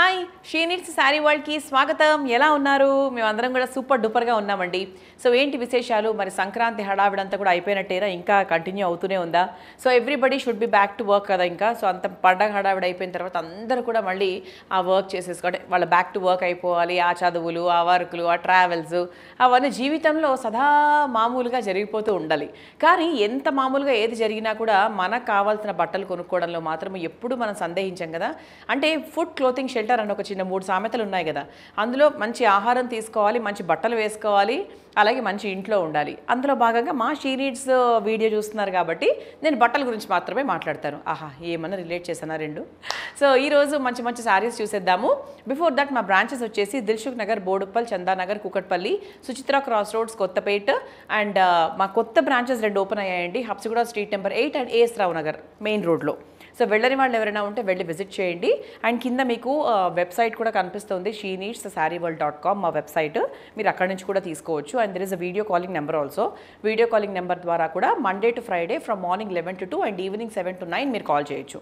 Hi, she needs Sari Waltke, Swagatam, Yella Unaru, Mandaranga super duper ga unnamandi. So, enti Visay Shalu, Marisankaran, the Hada Vadanta kuda Ipena Terra Inca continue Autuneunda. So, everybody should be back to work kada inka. So, anta Pada Hada Ipenta, Thunder Kuda Mandi, our work chases got well, back to work Ipo Ali, Acha the Wulu, our Klua travels, Avana Jivitamlo, Sada Mamulka Jeripo Tundali. Kari, Yenta Mamulka, Jerina Kuda, Mana Kavals and a Battle Kurukoda Lomatra, Yapuduman Sunday in Jangada, and a food clothing shelter. And a mood sametal unagada. Andalo, Manchi Aharan is calli, Manchi Battle Waste calli, Alaki Manchi Intlo undali. Andalo Bagaga, Ma, she reads video juice nargabati, then Battle Gurunch Matra by Matlatar. Aha, Yeman relates Chesanarindu. So, Eros Manchi Manchi Saris choose Damu. Before that, my branches of Chesi, Dilsukhnagar, Bodupal, Chandanagar, Kukatpalli, Suchitra Crossroads, Kotapet, and my Kotta branches red open IND, Hapsikuda Street number 8 and A. Sravanagar, main road low. So, Veldari Mall Leverana visit Chendi and Kinda Miku website Kuda Kanpistundi, she needs sariworld.com website, Mirakanich Kuda Tiscochu, and there is a video calling number also. Video calling number Dwara Kuda, Monday to Friday from morning 11 to 2 and evening 7 to 9, Mir call Jechu.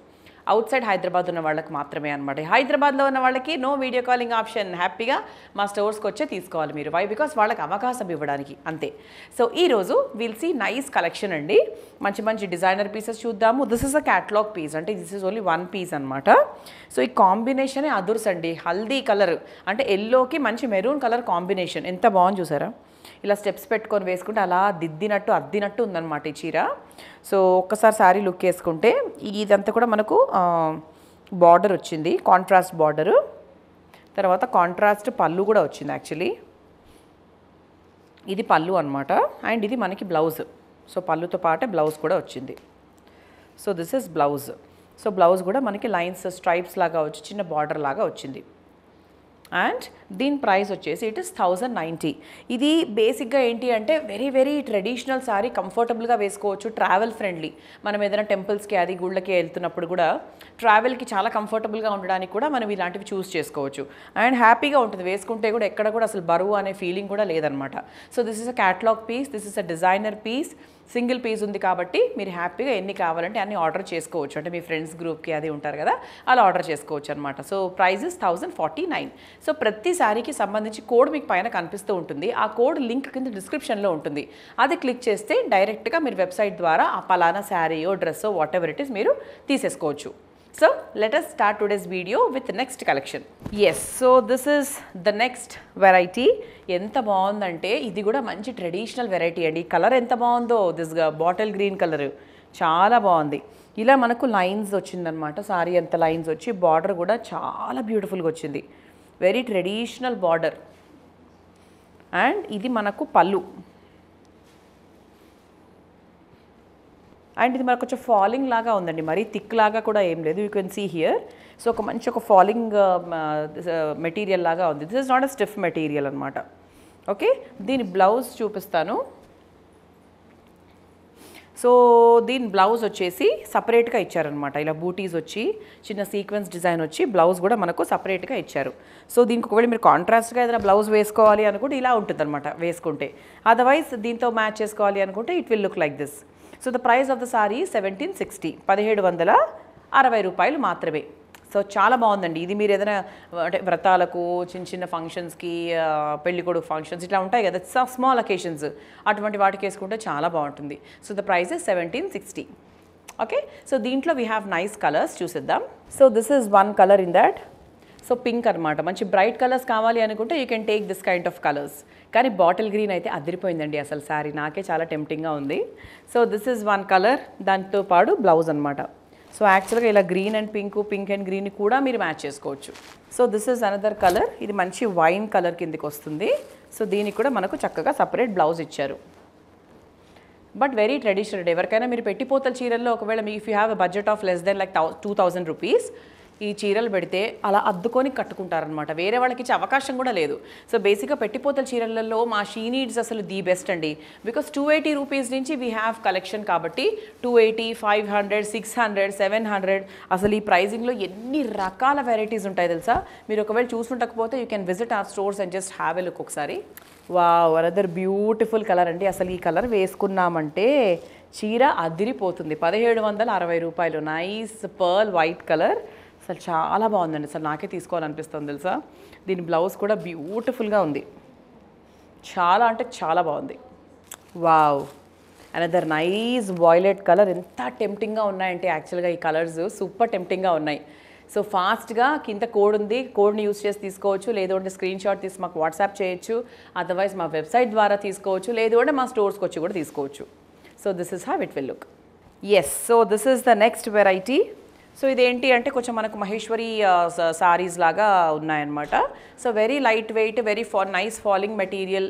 Outside Hyderabad, Hyderabad no video calling option. Happy ga ma stores koche teeskovali meeru. Why? Because vallaki avakasam ivvadaniki ante. So ee roju we'll see nice collection andi. Manchi manchi designer pieces chuddaamu. This is a catalog piece. Ante this is only one piece anamata. So ee combination e adurs andi. Haldi color ante yellow ki manchi maroon color combination. Enta baagundi chusara. Ila steps pettukoni veskunte ala diddinattu addinattu undanamata ee cheera. So okkasari saree look cheskunte idantha kuda manaku border ochindi, contrast border tarvata contrast pallu kuda ochindi. Actually idi pallu anamata and idi manaki blouse. So pallu tho paate blouse kuda ochindi. So this is blouse. So blouse kuda manaki lines stripes laga vachi chinna border laga ochindi. And the price is 1090. This is basic and very traditional saree, comfortable vesukovachu, travel friendly. Manam edaina temples ki adi gudlaki veltunappudu kuda travel ki chaala comfortable ga undadaniki kuda manam ilantivi choose chesukovachu and happy ga untundi vesukunte kuda ekkada kuda asalu baruvu ane feeling kuda ledanamata. So this is a catalog piece, this is a designer piece. Single piece undi kabatti meer happy ga enni kavalante anni order chesukovachu, ante mee friends group ki adi untaru kada ala order chesukovachu anamata. So price is 1049. So prati saree ki sambandhichi code meeku paina kanipistu untundi. Aa code link in the description lo untundi. Adi click cheste direct ga meer website dwara aa palana saree o dress o whatever it is meeru teesesukovachu. So let us start today's video with the next collection. Yes, so this is the next variety. ఎంత బాగుందంటే ఇది కూడా మంచి traditional variety అండి. Colour ఎంత బాగుందో, this bottle green colour చాలా బాగుంది. ఇలా మనకు లైన్స్ వచ్చిందనమాట. సారీ ఎంత లైన్స్ వచ్చి బార్డర్ కూడా చాలా బ్యూటిఫుల్గా వచ్చింది. వెరీ ట్రెడిషనల్ బార్డర్ అండ్ ఇది మనకు పళ్ళు అండ్ ఇది మనకు కొంచెం ఫాలింగ్ లాగా ఉందండి. మరీ థిక్ లాగా కూడా ఏం లేదు. You can see here. So ఒక మంచి ఒక ఫాలింగ్ మెటీరియల్ లాగా ఉంది. This is not a stiff material అనమాట. ఓకే, దీని బ్లౌజ్ చూపిస్తాను. సో దీని బ్లౌజ్ వచ్చేసి సపరేట్గా ఇచ్చారనమాట. ఇలా బూటీస్ వచ్చి చిన్న సీక్వెన్స్ డిజైన్ వచ్చి బ్లౌజ్ కూడా మనకు సపరేట్గా ఇచ్చారు. సో దీనికి ఒకవేళ మీరు కాంట్రాస్ట్గా ఏదైనా బ్లౌజ్ వేసుకోవాలి అనుకుంటే ఇలా ఉంటుందన్నమాట వేసుకుంటే. అదర్వైజ్ దీంతో మ్యాచ్ చేసుకోవాలి అనుకుంటే it will look like this. So the price of the saree is 1760, 1760 రూపాయలు మాత్రమే. సో చాలా బాగుందండి. ఇది మీరు ఏదైనా అంటే వ్రతాలకు, చిన్న చిన్న ఫంక్షన్స్కి, పెళ్ళికొడు ఫంక్షన్స్ ఇట్లా ఉంటాయి కదా, స్మాల్ అకేషన్స్, అటువంటి వాటికి వేసుకుంటే చాలా బాగుంటుంది. So the price is 1760. Okay, so దీంట్లో వీ హ్యావ్ నైస్ కలర్స్ చూసేద్దాం. So this is one colour in that. So pink అనమాట. మంచి బ్రైట్ కలర్స్ కావాలి అనుకుంటే you can take this kind of colours. కానీ బాటిల్ గ్రీన్ అయితే అదిరిపోయిందండి అసలు సారీ. నాకే చాలా టెంప్టింగ్గా ఉంది. So this is one colour, దాంతో పాటు బ్లౌజ్ అనమాట. సో యాక్చువల్గా ఇలా green and pink, pink and green కూడా మీరు మ్యాచ్ చేసుకోవచ్చు. So this is another colour. ఇది మంచి వైన్ కలర్ కిందకి వస్తుంది. సో దీనికి కూడా మనకు చక్కగా సపరేట్ బ్లౌజ్ ఇచ్చారు. But very traditional. ఎవరికైనా మీరు పెట్టిపోతల చీరల్లో ఒకవేళ మీ if you have a budget of less then like 2000 rupees ఈ చీరలు పెడితే అలా అద్దుకొని కట్టుకుంటారనమాట. వేరే వాళ్ళకి ఇచ్చే అవకాశం కూడా లేదు. సో బేసిక్గా పెట్టిపోతల చీరలలో మా షీ నీడ్స్ అసలు ది బెస్ట్ అండి. బికాస్ 280 రూపీస్ నుంచి వీ హ్యావ్ కలెక్షన్ కాబట్టి 280, 500, 600, 700 అసలు ఈ ప్రైజింగ్లో ఎన్ని రకాల వెరైటీస్ ఉంటాయి తెలుసా. మీరు ఒకవేళ చూసుకుంటకపోతే you can visit our stores and just have a look ఒకసారి. వావ్, అదర్ బ్యూటిఫుల్ కలర్ అండి. అసలు ఈ కలర్ వేసుకున్నామంటే చీర అదిరిపోతుంది. 1760 రూపాయలు. Nice pearl white colour. అసలు చాలా బాగుందండి, అసలు నాకే తీసుకోవాలనిపిస్తుంది తెలుసా. దీని బ్లౌజ్ కూడా బ్యూటిఫుల్గా ఉంది, చాలా అంటే చాలా బాగుంది. Wow, another nice violet colour. ఎంత టెంప్టింగ్గా ఉన్నాయంటే యాక్చువల్గా ఈ కలర్స్ సూపర్ టెంప్టింగ్గా ఉన్నాయి. సో ఫాస్ట్గా కింద కోడ్ ఉంది, కోడ్ని యూజ్ చేసి తీసుకోవచ్చు, లేదంటే స్క్రీన్ షాట్ తీసి మాకు వాట్సాప్ చేయొచ్చు, అదర్వైజ్ మా వెబ్సైట్ ద్వారా తీసుకోవచ్చు, లేదంటే మా స్టోర్స్కి వచ్చి కూడా తీసుకోవచ్చు. So this is how it will look. Yes, so this is the next variety. So ఇదేంటి అంటే కొంచెం మనకు మహేశ్వరి సారీస్ లాగా ఉన్నాయన్నమాట. So very light weight, very nice falling material,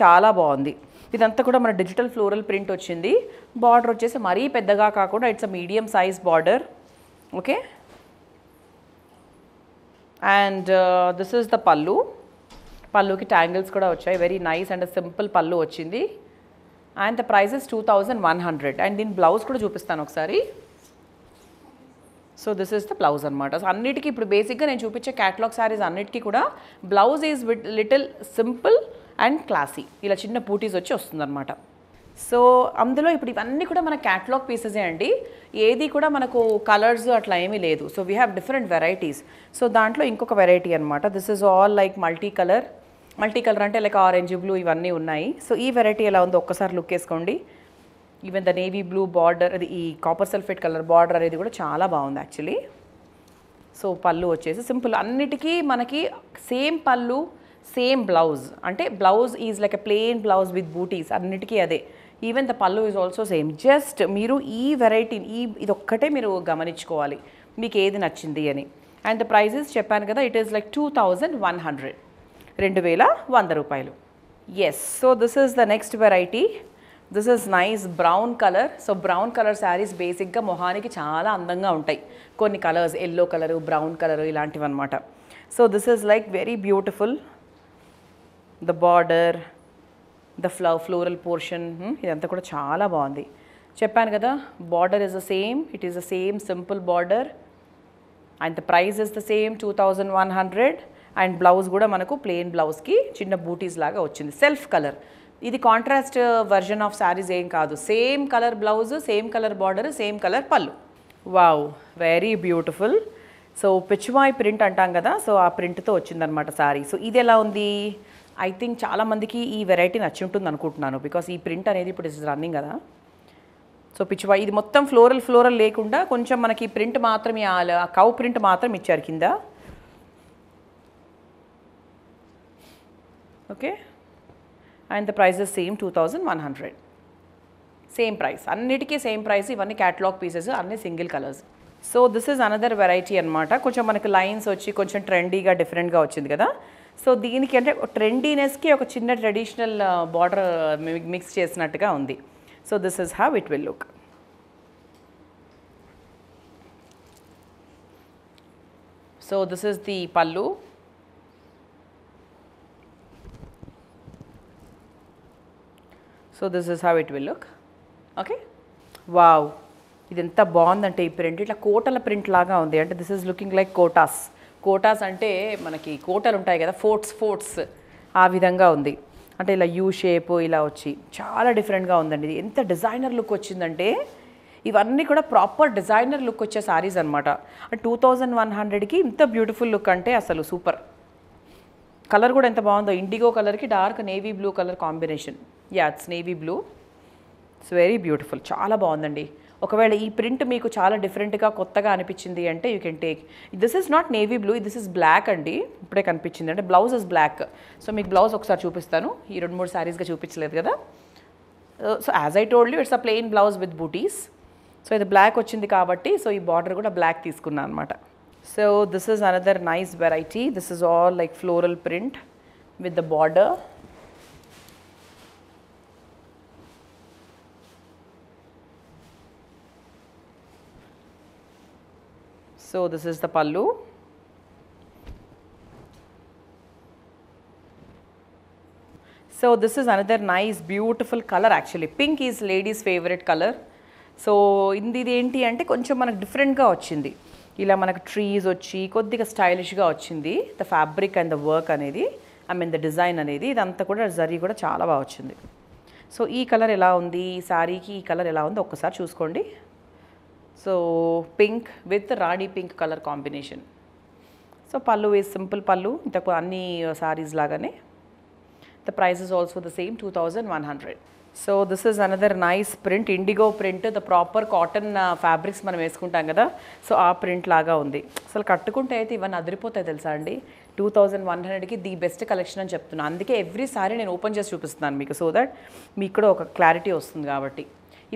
చాలా బాగుంది. ఇదంతా కూడా మన డిజిటల్ ఫ్లోరల్ ప్రింట్ వచ్చింది. బార్డర్ వచ్చేసి మరీ పెద్దగా కాకుండా it's a medium size border. Okay, and this is the pallu. పళ్ళుకి ట్యాంగిల్స్ కూడా వచ్చాయి. వెరీ నైస్ అండ్ సింపుల్ పళ్ళు వచ్చింది. And the price is 2100. And దీని బ్లౌజ్ కూడా చూపిస్తాను ఒకసారి. So this is the blouse అనమాట. సో అన్నిటికీ ఇప్పుడు బేసిక్గా నేను చూపించే క్యాటలాగ్ శారీస్ అన్నిటికీ కూడా blouse is with little simple and classy, ఇలా చిన్న బూటీస్ వచ్చి వస్తుందన్నమాట. సో అందులో ఇప్పుడు ఇవన్నీ కూడా మన క్యాటలాగ్ పీసెసే అండి, ఏది కూడా మనకు కలర్స్ అట్లా ఏమీ లేదు. So we have different varieties. So దాంట్లో ఇంకొక వెరైటీ అనమాట. This is all like multi colour. Multi colour అంటే లైక్ ఆరెంజ్, బ్లూ ఇవన్నీ ఉన్నాయి. సో ఈ వెరైటీ ఎలా ఉందో ఒక్కసారి లుక్ వేసుకోండి. Even the navy blue border, అది ఈ కాపర్ సల్ఫేట్ కలర్ బార్డర్ అనేది కూడా చాలా బాగుంది యాక్చువల్లీ. సో పళ్ళు వచ్చేసి సింపుల్, అన్నిటికీ మనకి సేమ్ పళ్ళు, సేమ్ బ్లౌజ్. అంటే blouse is like a plain blouse with బూటీస్, అన్నిటికీ అదే. Even the pallu is also same. Just మీరు ఈ వెరైటీ ఇదొక్కటే మీరు గమనించుకోవాలి మీకు ఏది నచ్చింది అని. అండ్ ద ప్రైజెస్ చెప్పాను కదా, ఇట్ ఈస్ లైక్ 2100, 2100 రూపాయలు. Yes, so this is the next variety. This is nice brown colour. So brown colour saris బేసిక్గా మొహానికి చాలా అందంగా ఉంటాయి. కొన్ని colours yellow colour, brown colour ఇలాంటివి అనమాట. So this is like very beautiful. The border, the floral portion ఇదంతా కూడా చాలా బాగుంది. చెప్పాను కదా border is the same, it is the same simple border. And the price is the same 2100. And blouse కూడా మనకు ప్లెయిన్ బ్లౌజ్కి చిన్న బూటీస్ లాగా వచ్చింది. సెల్ఫ్ కలర్, ఇది కాంట్రాస్ట్ వర్జన్ ఆఫ్ శారీస్ ఏం కాదు. Same colour blouse, same colour border, same colour pallu. Wow, very beautiful. So Pichwai print అంటాం కదా, సో ఆ ప్రింట్తో వచ్చిందనమాట శారీ. సో ఇది ఎలా ఉంది? ఐ థింక్ చాలామందికి ఈ వెరైటీ నచ్చి ఉంటుంది అనుకుంటున్నాను, బికాస్ ఈ ప్రింట్ అనేది ఇప్పుడు ఇస్ రన్నింగ్ కదా. సో పిచువాయి, ఇది మొత్తం ఫ్లోరల్ లేకుండా కొంచెం మనకి ప్రింట్ మాత్రమే, ఆ కవ్ ప్రింట్ మాత్రం ఇచ్చారు కింద. Okay, and the price is same 2100. Same price, అన్నిటికీ సేమ్ ప్రైస్. ఇవన్నీ క్యాటలాగ్ పీసెస్, అన్ని single colours. So this is another variety అనమాట. కొంచెం మనకు లైన్స్ వచ్చి కొంచెం ట్రెండీగా డిఫరెంట్గా వచ్చింది కదా. సో దీనికి అంటే ట్రెండీనెస్కి ఒక చిన్న ట్రెడిషనల్ బార్డర్ మిక్స్ చేసినట్టుగా ఉంది. So this is how it will look. So this is the pallu. So this is how it will look. Okay, wow, ఇది ఎంత బాగుందంటే ఈ ప్రింట్ ఇట్లా కోటల ప్రింట్ లాగా ఉంది. అంటే this is looking like Kotas. Kotas అంటే మనకి కోటలు ఉంటాయి కదా, ఫోర్ట్స్ ఆ విధంగా ఉంది. అంటే ఇలా యూ షేప్ ఇలా వచ్చి చాలా డిఫరెంట్గా ఉందండి. ఇది ఎంత డిజైనర్ లుక్ వచ్చిందంటే, ఇవన్నీ కూడా ప్రాపర్ డిజైనర్ లుక్ వచ్చే శారీస్ అనమాట. 2100కి ఇంత బ్యూటిఫుల్ లుక్ అంటే అసలు సూపర్. కలర్ కూడా ఎంత బాగుందో, ఇండిగో కలర్కి dark navy blue colour combination. Yeah, it's navy blue. It's very beautiful, చాలా బాగుందండి. ఒకవేళ ఈ ప్రింట్ మీకు చాలా డిఫరెంట్గా కొత్తగా అనిపించింది అంటే you can take. This is not navy blue, this is black అండి. ఇప్పుడే కనిపించింది అంటే బ్లౌజ్ ఇస్ బ్లాక్. సో మీకు బ్లౌజ్ ఒకసారి చూపిస్తాను, ఈ 2-3 శారీస్గా చూపించలేదు కదా. So as I told you, it's a plain blouse with booties. So ఇది బ్లాక్ వచ్చింది కాబట్టి సో ఈ బార్డర్ కూడా బ్లాక్ తీసుకున్నాను అనమాట. So this is another nice variety. This is all like floral print with the border. So this is the pallu. So this is another nice beautiful color actually. Pink is ladies favorite color. So indi enti ante koncham manaku different ga vachindi. Ila manaku trees vachi koddiga stylish ga vachindi. The fabric and the work anedi, I mean the design anedi idantha kuda zari kuda chaala ba vachindi. So ee color ela undi, saree ki ee color ela undo okkasari chuskondi. So pink with Rani pink color combination. So pallu is simple pallu. Intaku anni sarees lagane. The price is also the same, 2100. So this is another nice print, indigo print, the proper cotton fabrics manam eskuntam kada. So aa print laga undi. So kattukunte ayithe ivan adripothayi telusa andi. 2100 ki the best collection ani cheptunna. Andike every saree nenu open chesi chupistunanu meeku, so that meeku kuda oka clarity vastundi kabatti.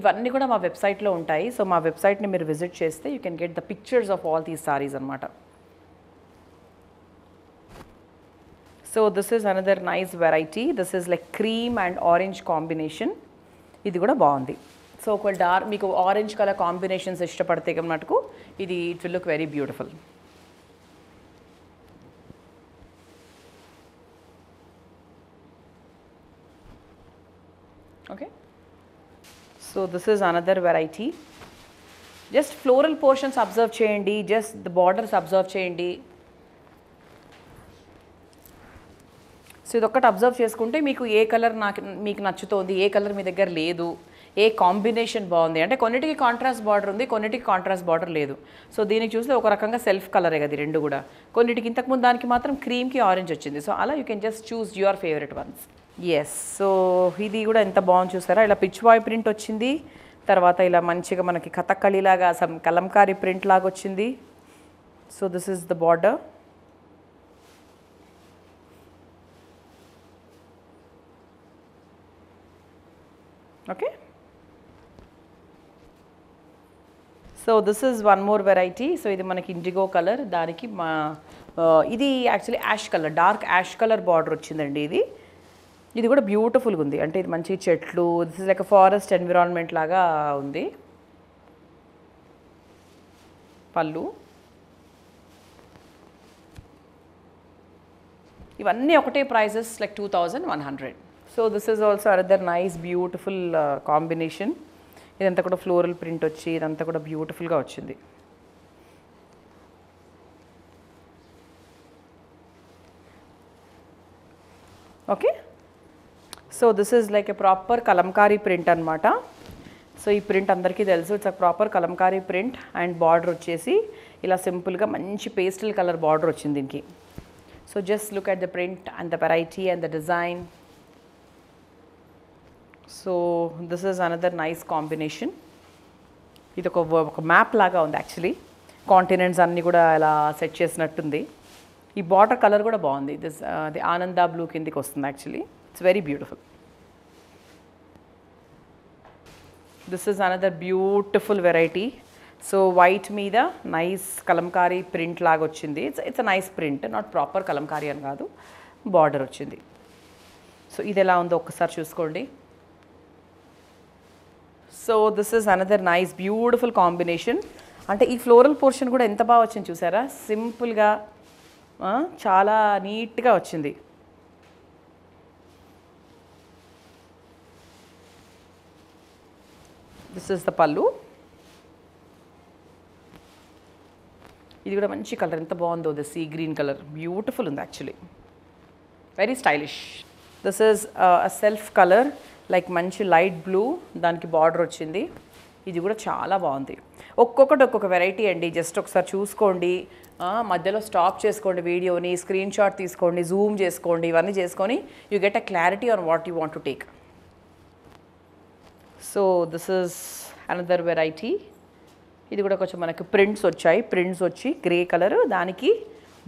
ఇవన్నీ కూడా మా వెబ్సైట్లో ఉంటాయి. So మా వెబ్సైట్ని మీరు visit చేస్తే you can get the pictures of all these saris అన్నమాట. So this is another nice variety. This is like cream and orange combination, ఇది కూడా బాగుంది. సో ఒకవేళ డార్క్ మీకు ఆరెంజ్ కలర్ కాంబినేషన్స్ ఇష్టపడితే మటుకు ఇది it will look very beautiful. Okay, so this is another variety. Just floral portions observe cheyandi, just the borders observe cheyandi. So idokkati observe cheskunte meeku e color meeku nachutondi, e color mee daggara ledu, e combination baagundi ante konnitiki contrast border undi, konnitiki contrast border ledu. So deeniki chuste oka rakanga self color e gadi rendu kuda, konnitiki intaku mundu daniki matram cream ki orange ochindi. So ala you can just choose your favorite ones. Yes, so ఇది కూడా ఎంత బాగుంది చూసారా, ఇలా Pichwai print వచ్చింది. తర్వాత ఇలా మంచిగా మనకి కథకళిలాగా సమ్ కలంకారీ ప్రింట్ లాగా వచ్చింది. So this is the border. Okay, so this is one more variety. So ఇది మనకి ఇండిగో కలర్, దానికి మా ఇది actually ash colour, dark ash colour border వచ్చిందండి. ఇది ఇది కూడా బ్యూటిఫుల్గా ఉంది, అంటే ఇది మంచి చెట్లు, this is like a forest environment లాగా ఉంది. పళ్ళు ఇవన్నీ ఒకటే prices like 2100. So this is also other nice beautiful combination. ఇదంతా కూడా ఫ్లోరల్ ప్రింట్ వచ్చి ఇదంతా కూడా బ్యూటిఫుల్గా వచ్చింది. Okay, so this is like a proper Kalamkari print అనమాట. సో ఈ ప్రింట్ అందరికీ తెలుసు, it's a proper Kalamkari print. And border వచ్చేసి ఇలా సింపుల్గా మంచి పేస్టల్ కలర్ బార్డర్ వచ్చింది దీనికి. So just look at the print and the variety and the design. So this is another nice combination. ఇది ఒక మ్యాప్ లాగా ఉంది యాక్చువల్లీ, కాంటినెంట్స్ అన్నీ కూడా ఇలా సెట్ చేసినట్టుంది. ఈ బార్డర్ కలర్ కూడా బాగుంది, దిస్ ది ఆనంద బ్లూ కిందికి వస్తుంది actually. It's very beautiful. This is another beautiful variety. So white meeda nice kalamkari print laga ochindi. It's a nice print, not proper kalamkari an gaadu, border ochindi. So ide ela undo okkasari chuskondi. So this is another nice beautiful combination. Ante ee floral portion kuda enta baa ochindi chusara, simple ga chaala neat ga ochindi. This is the pallu. ఇది కూడా మంచి colour, ఎంత బాగుందో the sea green colour, beautiful ఉంది actually, very stylish. This is a self colour, like మంచి light blue, దానికి border వచ్చింది. ఇది కూడా చాలా బాగుంది. ఒక్కొక్కటి ఒక్కొక్క వెరైటీ అండి, జస్ట్ ఒకసారి చూసుకోండి, మధ్యలో స్టాప్ చేసుకోండి వీడియోని, స్క్రీన్ షాట్ తీసుకోండి, జూమ్ చేసుకోండి, ఇవన్నీ చేసుకొని you get a clarity on what you want to take. So this is another variety. ఇది కూడా కొంచెం మనకి ప్రింట్స్ వచ్చాయి, ప్రింట్స్ వచ్చి గ్రే కలర్, దానికి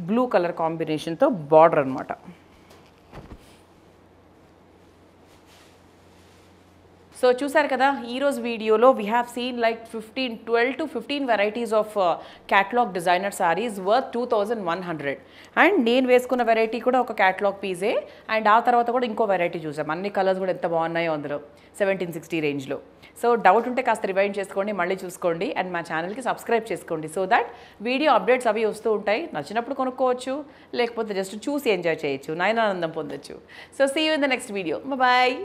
బ్లూ కలర్ కాంబినేషన్తో బార్డర్ అనమాట. సో చూసారు కదా ఈరోజు వీడియోలో, we have seen like 12 to 15 varieties of catalogue designer saris worth 2100. And నేను వేసుకున్న వెరైటీ కూడా ఒక క్యాటలాగ్ పీజే. అండ్ ఆ తర్వాత కూడా ఇంకో వెరైటీ చూసాం, అన్ని కలర్స్ కూడా ఎంత బాగున్నాయో అందులో 1760 రేంజ్లో. సో డౌట్ ఉంటే కాస్త రివైండ్ చేసుకోండి, మళ్ళీ చూసుకోండి. అండ్ మా ఛానల్కి సబ్స్క్రైబ్ చేసుకోండి, సో దాట్ వీడియో అప్డేట్స్ అవి వస్తూ ఉంటాయి. నచ్చినప్పుడు కొనుక్కోవచ్చు, లేకపోతే జస్ట్ చూసి ఎంజాయ్ చేయొచ్చు, నయనానందం పొందొచ్చు. So see you in the next video, bye.